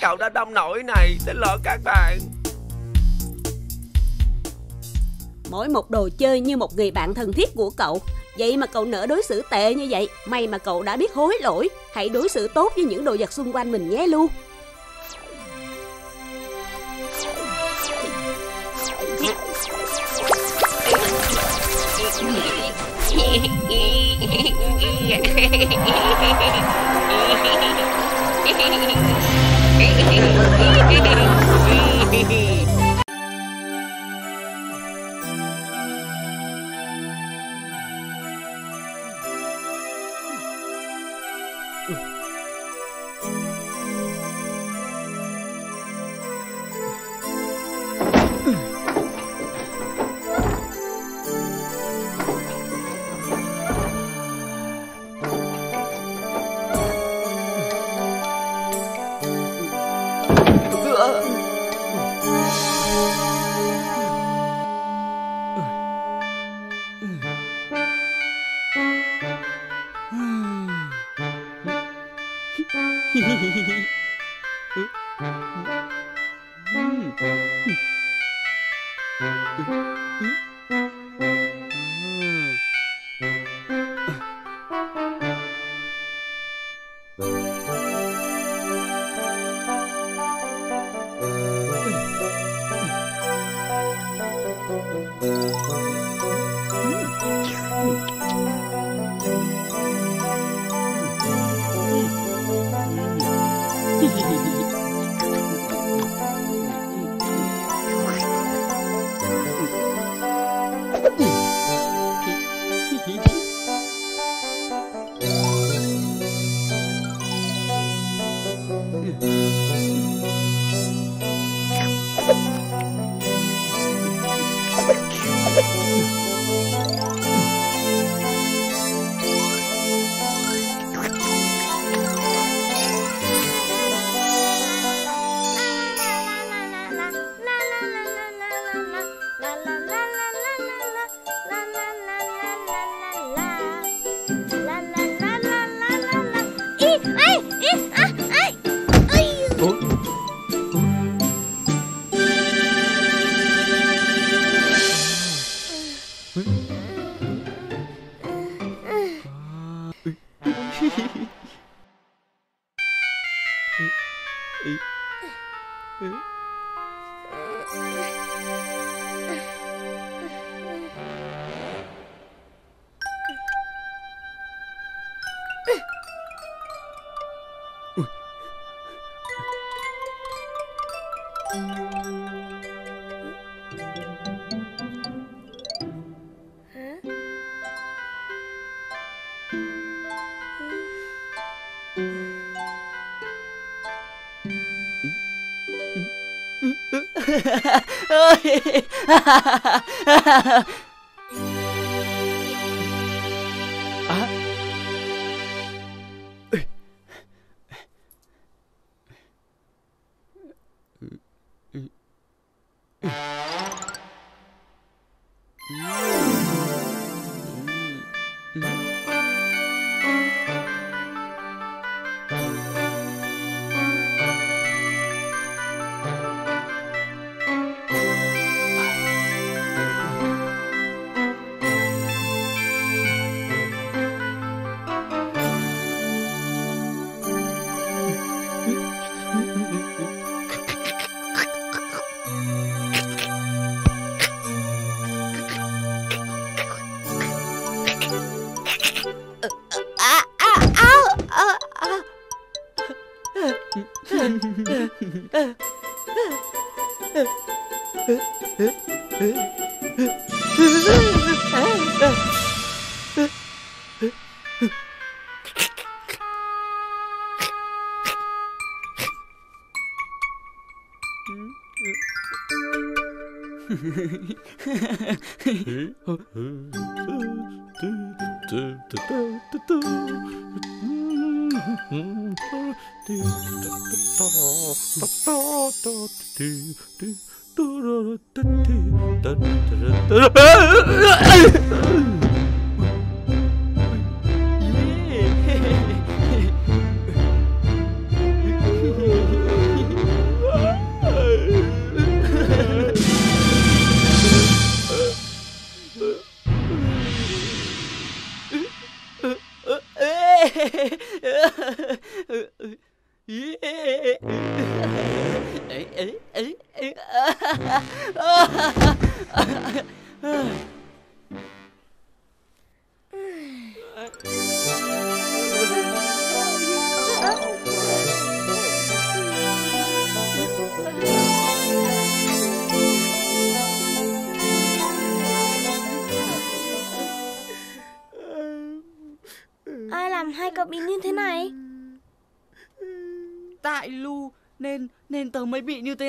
Cậu đã đông nổi này, xin lỗi các bạn. Mỗi một đồ chơi như một người bạn thân thiết của cậu, vậy mà cậu nỡ đối xử tệ như vậy. May mà cậu đã biết hối lỗi. Hãy đối xử tốt với những đồ vật xung quanh mình nhé Lu.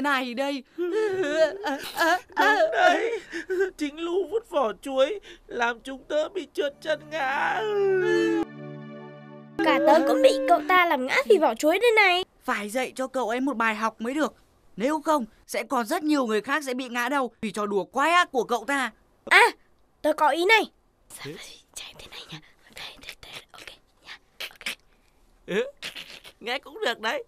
Này đây. Đúng đấy, chính Lu vứt vỏ chuối làm chúng tớ bị trượt chân ngã. Cả tớ cũng bị cậu ta làm ngã vì vỏ chuối đây này. Phải dạy cho cậu ấy một bài học mới được. Nếu không sẽ còn rất nhiều người khác sẽ bị ngã đầu vì trò đùa quái ác của cậu ta. À, tớ có ý này. Sao chạy thế này nhá. Ok nha. Ok. Nghe cũng được đấy.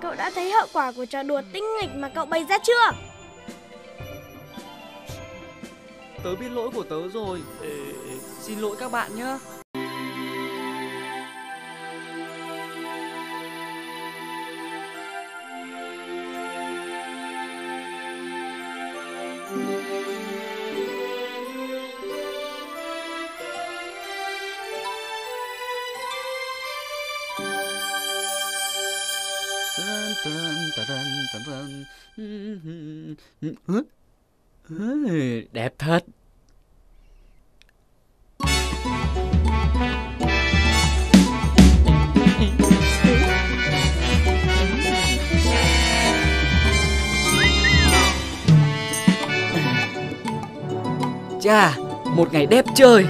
Cậu đã thấy hậu quả của trò đùa tinh nghịch mà cậu bày ra chưa? Tớ biết lỗi của tớ rồi. Xin lỗi các bạn nhé. Đẹp thật. Chà, một ngày đẹp trời.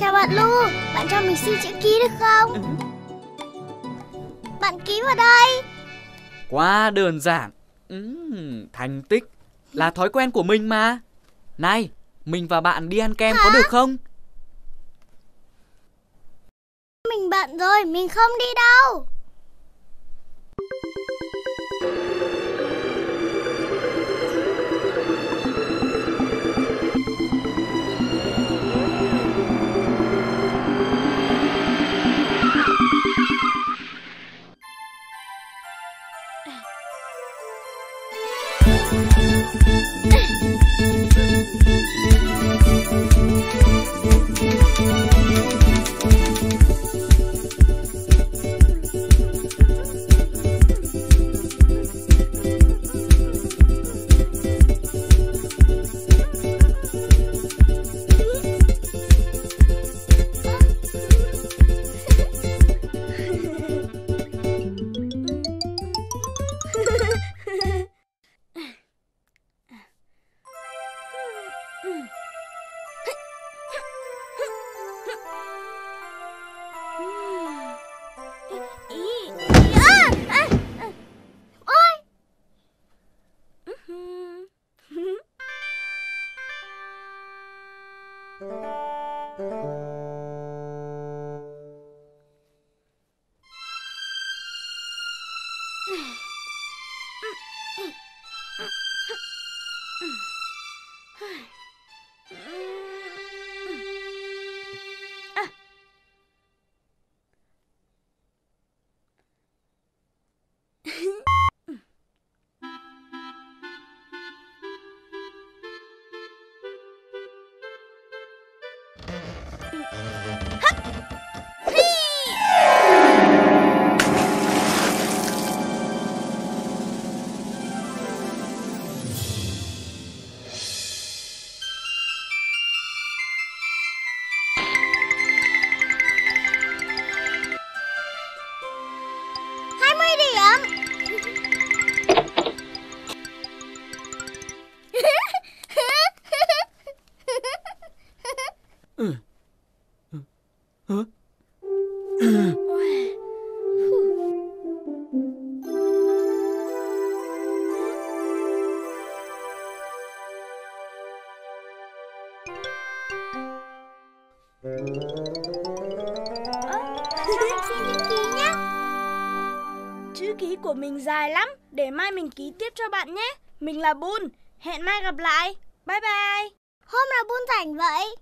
Chào bạn Lu, bạn cho mình xin chữ ký được không? Bạn ký vào đây. Quá đơn giản. Thành tích là thói quen của mình mà. Này, mình và bạn đi ăn kem có được không? Mình bận rồi, mình không đi đâu. Chữ ký của mình dài lắm, để mai mình ký tiếp cho bạn nhé. Mình là Bun, hẹn mai gặp lại. Bye bye. Hôm nào Bun rảnh vậy?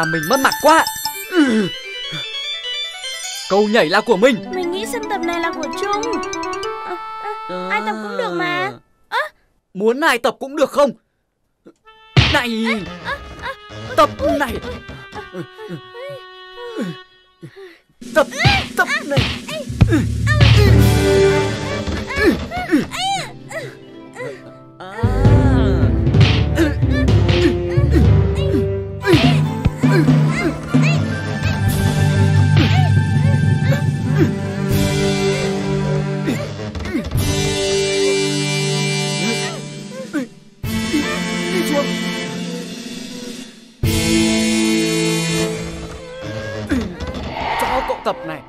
làm mình mất mặt quá. Câu nhảy là của mình. Mình nghĩ sân tập này là của Trung. Ai tập cũng được mà. Muốn ai tập cũng được không? Này, tập này, tập này. Tập này.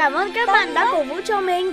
Cảm ơn các bạn đã cổ vũ cho mình.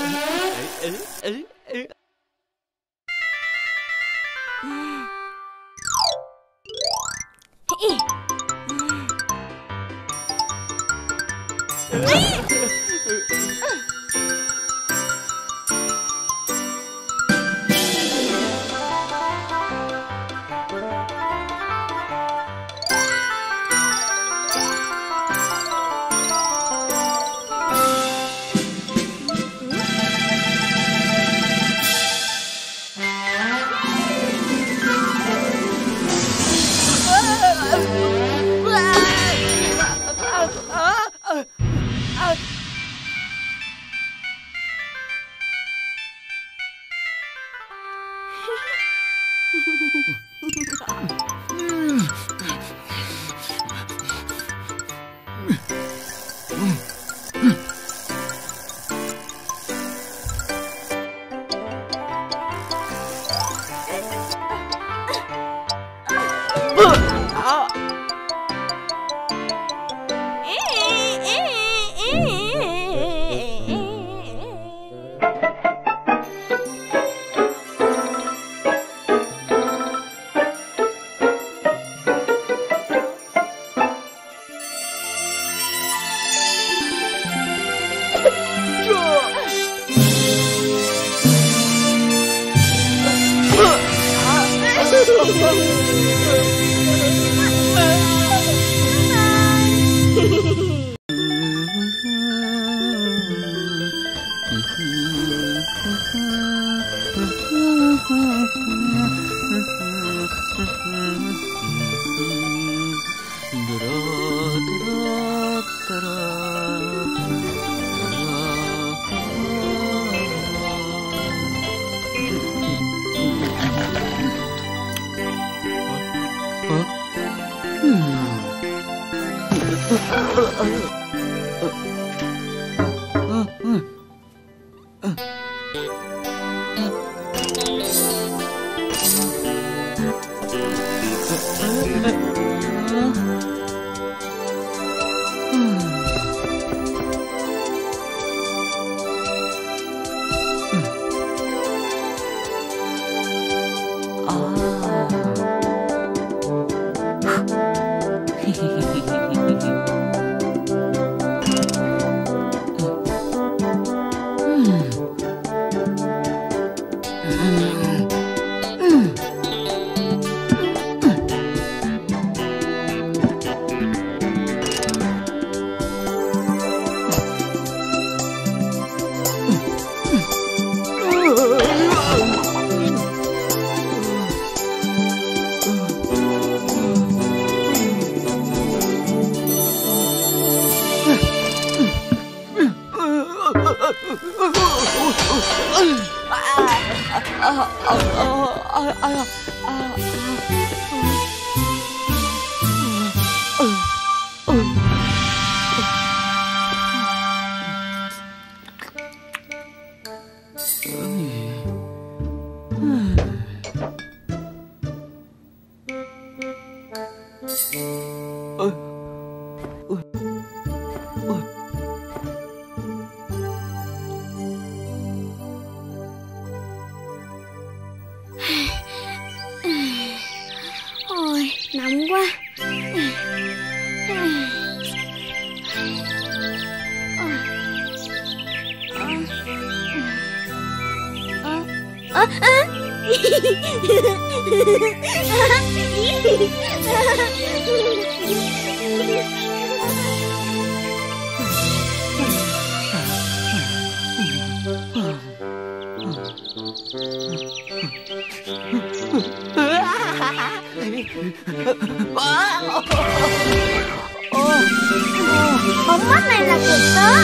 Bóng mắt này là của tớ.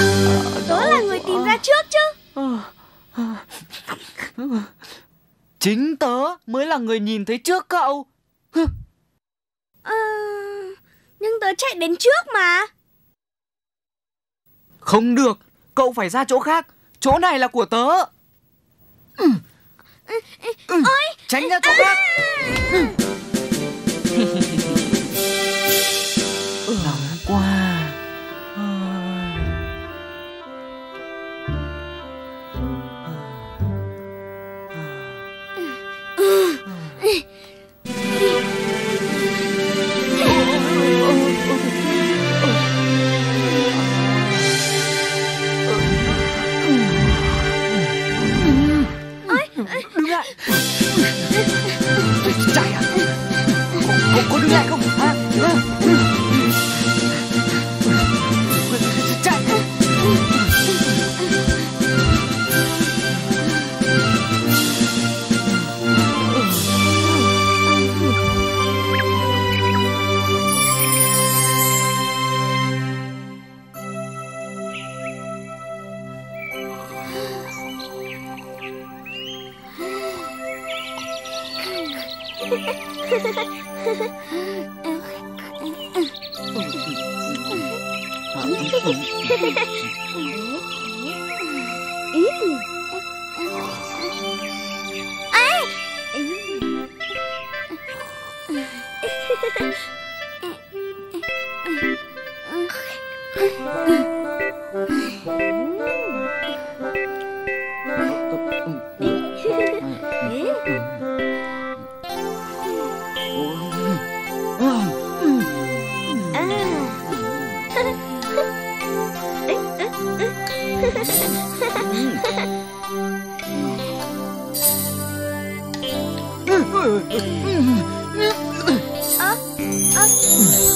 Tớ là người tìm ra trước chứ. Chính tớ mới là người nhìn thấy trước cậu. Nhưng tớ chạy đến trước mà. Không được, cậu phải ra chỗ khác. Chỗ này là của tớ. Ôi, tránh ra chỗ khác. Chạy à? Có đứng lại không? Hả? Chạy!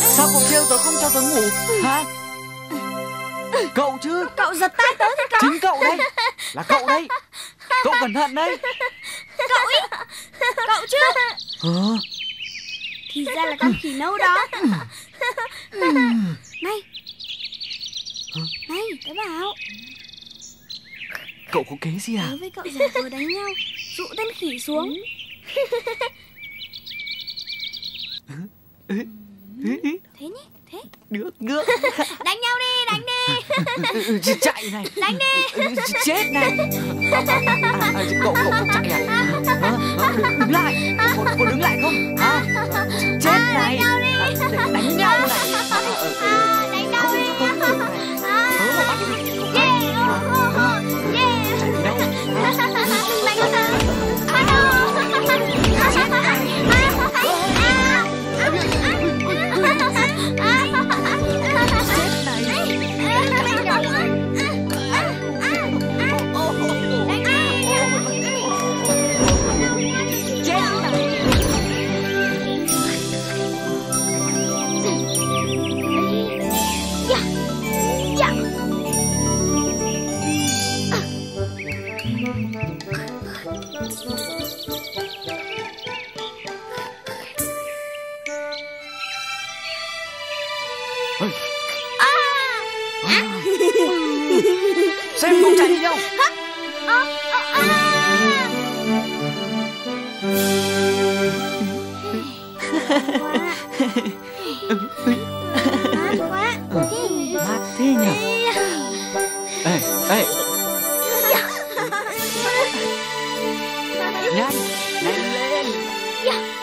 Sao cậu kêu tớ không cho tớ ngủ hả? Cậu chứ. Cậu giật tay tớ thì cậu. Chính cậu đây. Là cậu đây. Cậu cẩn thận đấy. Cậu ý. Cậu chứ. Thì ra là con khỉ nâu đó. Này. Này tớ bảo. Cậu có kế gì à? Tớ với cậu giả vờ đánh nhau, dụ tên khỉ xuống. Thế nhé, thế. Được, được. Đánh nhau đi, đánh đi. Chạy này. Đánh đi. Chết này. Cậu không chạy à? Đứng lại. Cậu đứng lại không? Chết này. Đánh nhau này. Đánh nhau đi. không chạy đi đâu. Mát thế nhỉ. Ê, ê, nhanh, nhanh lên. Ai à?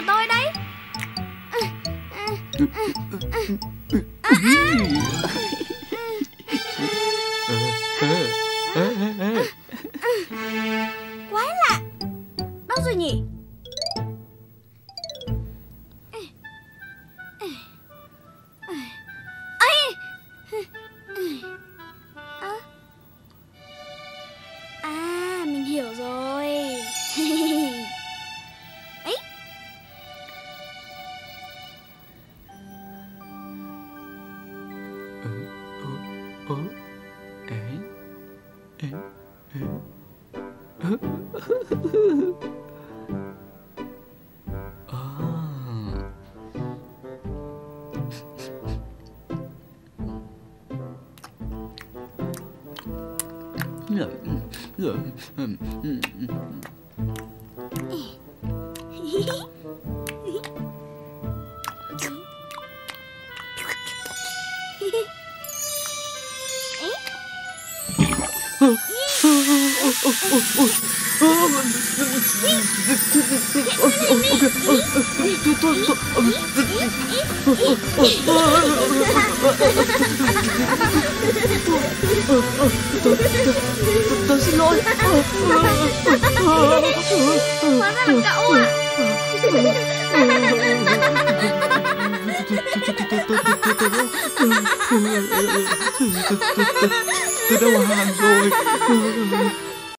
của tôi đấy. Quái lạ. Đâu rồi nhỉ? À, mình hiểu rồi. Ấy. Tôi xin lỗi. Hóa ra là cậu à? Tôi đầu hàng rồi.